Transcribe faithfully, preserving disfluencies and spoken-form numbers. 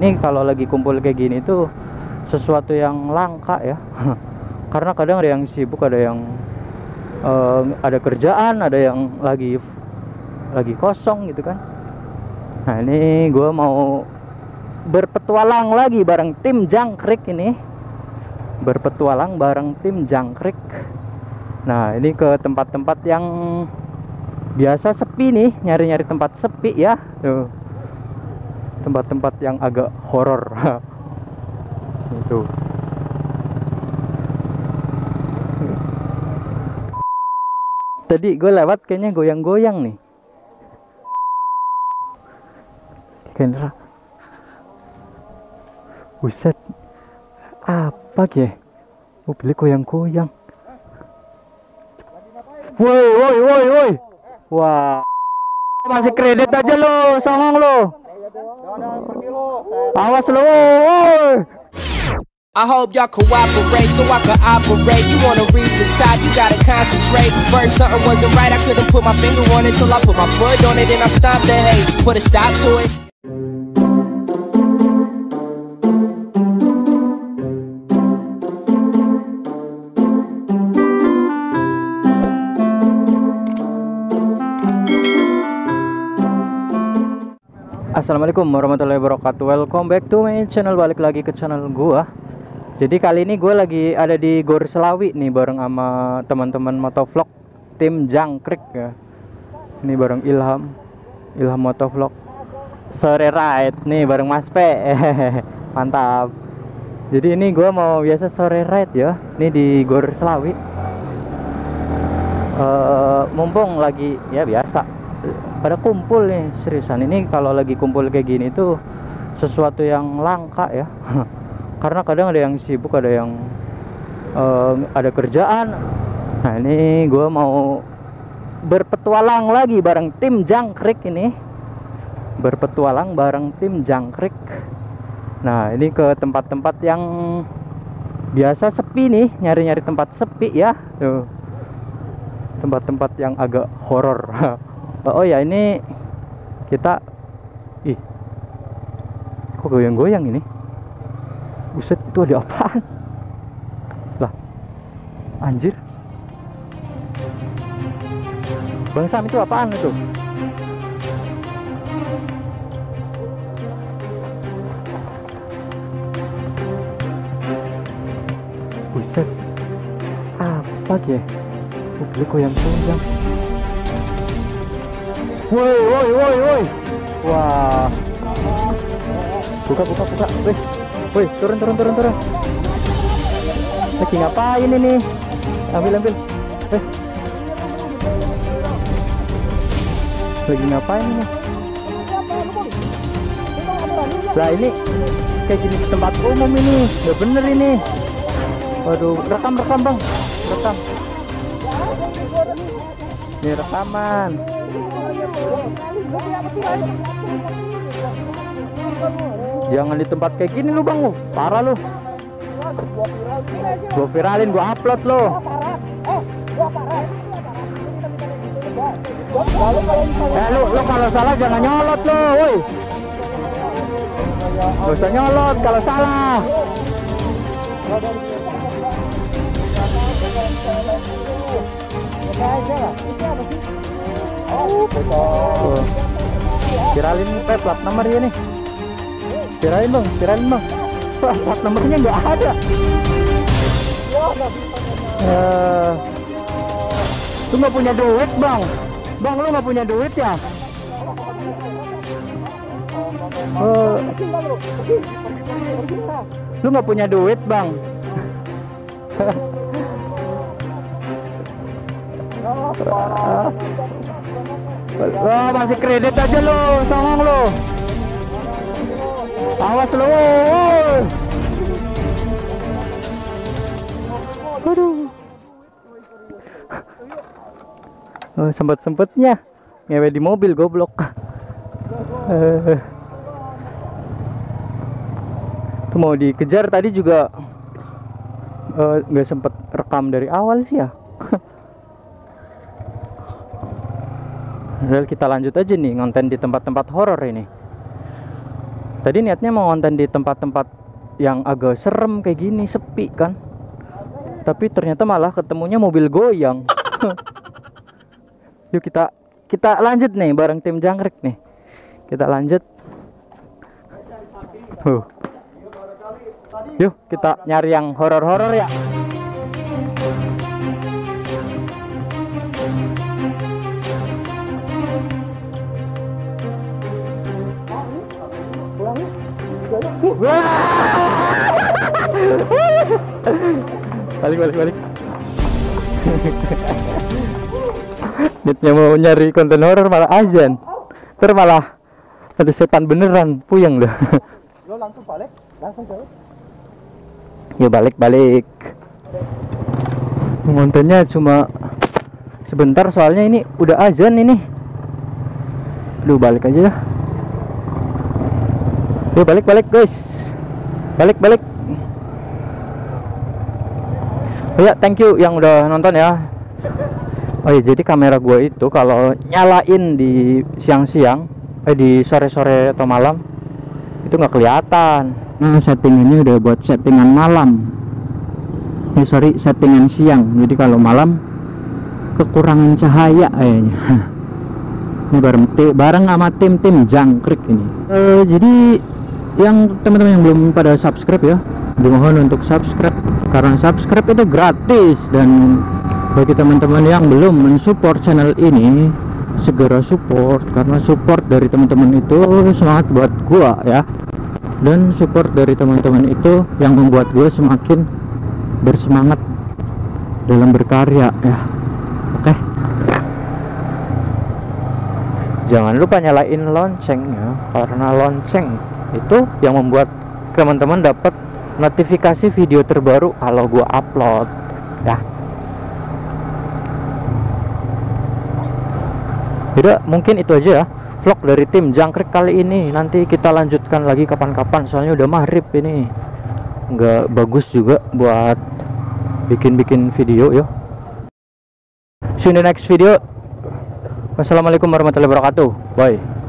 Ini kalau lagi kumpul kayak gini tuh sesuatu yang langka ya. Karena kadang ada yang sibuk, ada yang uh, ada kerjaan, ada yang lagi lagi kosong gitu kan. Nah ini gue mau berpetualang lagi bareng tim jangkrik ini. Berpetualang bareng tim jangkrik. Nah ini ke tempat-tempat yang biasa sepi nih, nyari-nyari tempat sepi ya. Tuh, tempat-tempat yang agak horor itu. Tadi gue lewat kayaknya goyang-goyang nih kamera. Buset, apa ya? Oh, beli goyang-goyang. Woi woi woi woi. Wah, masih kredit aja lo, songong lo. Awas lo. I hope y'all cooperate so I can operate. You wanna reach the top, you gotta concentrate. First something wasn't right, I couldn't put my finger on it till I put my foot on it and I stopped the hate, put a stop to it. Assalamualaikum warahmatullahi wabarakatuh. Welcome back to my channel. Balik lagi ke channel gua. Jadi kali ini gua lagi ada di Gor Selawi nih bareng sama teman-teman motovlog tim jangkrik ya. Ini bareng Ilham, Ilham motovlog. Sore ride nih bareng Mas P. Mantap. Jadi ini gua mau biasa sore ride ya. Ini di Gor Selawi. Uh, mumpung lagi ya biasa. Pada kumpul nih, seriusan ini kalau lagi kumpul kayak gini tuh sesuatu yang langka ya. Karena kadang ada yang sibuk, ada yang uh, ada kerjaan. Nah ini gue mau berpetualang lagi bareng tim jangkrik ini. Berpetualang bareng tim jangkrik. Nah ini ke tempat-tempat yang biasa sepi nih, nyari-nyari tempat sepi ya. Tempat-tempat yang agak horor. Oh ya ini kita, ih kok goyang-goyang ini, buset itu ada apaan lah, anjir, Bang Sam itu apaan itu? Buset, apa ya? Beli goyang-goyang. Woi woi woi woi. Wah. Buka buka buka. Woi. Woi, turun turun turun turun. Lagi ngapain ini? Ambil ambil. Woi. Lagi ngapain ini? Lah ini kayak gini tempat umum ini. Enggak bener ini. Waduh, rekam rekam Bang. Rekam. Ini rekaman. Jangan di tempat kayak gini lu Bang, lu parah lu. Gua viralin, gua upload lo. Eh lu, lu kalau salah jangan nyolot lo, woi. Gak usah nyolot kalau salah. Oh, betul. Viralin Pak, plat nomor ya nih. Viralin Bang, viralin Bang. Wah, plat nomornya nggak ada. Eh, lu nggak punya duit Bang? Bang, lu nggak punya duit ya? Eh, lu nggak punya duit Bang? Wah, masih kredit aja lo, songong lo. Awas lo. Waduh. Oh, sempet-sempetnya ngewe di mobil goblok. Eh. Itu mau dikejar tadi juga nggak uh, sempet rekam dari awal sih ya. Kita lanjut aja nih konten di tempat-tempat horor ini. Tadi niatnya mau konten di tempat-tempat yang agak serem kayak gini, sepi kan. Tapi ternyata malah ketemunya mobil goyang. Yuk kita kita lanjut nih bareng tim jangkrik nih. Kita lanjut. Huh. Yuk kita nyari yang horor-horor ya. balik balik balik Niatnya mau nyari konten horor malah azan, ntar malah ada setan beneran, puyeng dah. Lo langsung balik, langsung jauh. Ya balik balik. Kontennya cuma sebentar soalnya ini udah azan ini. Lu balik aja dah. Yuk balik balik guys, balik balik. Oh ya, thank you yang udah nonton ya. Oh ya, jadi kamera gua itu kalau nyalain di siang-siang, eh di sore-sore atau malam itu nggak kelihatan. Nah setting ini udah buat settingan malam. Eh sorry, settingan siang. Jadi kalau malam kekurangan cahaya kayaknya. Ini bareng bareng sama tim tim jangkrik ini. Eh, jadi yang teman-teman yang belum pada subscribe ya, dimohon untuk subscribe karena subscribe itu gratis, dan bagi teman-teman yang belum mensupport channel ini segera support karena support dari teman-teman itu semangat buat gua ya, dan support dari teman-teman itu yang membuat gue semakin bersemangat dalam berkarya ya. Oke okay. Jangan lupa nyalain lonceng ya, karena lonceng itu yang membuat teman-teman dapat notifikasi video terbaru kalau gua upload ya. Jadi mungkin itu aja ya vlog dari tim jangkrik kali ini. Nanti kita lanjutkan lagi kapan-kapan soalnya udah maghrib ini. Nggak bagus juga buat bikin-bikin video ya. See you in the next video. Wassalamualaikum warahmatullahi wabarakatuh. Bye.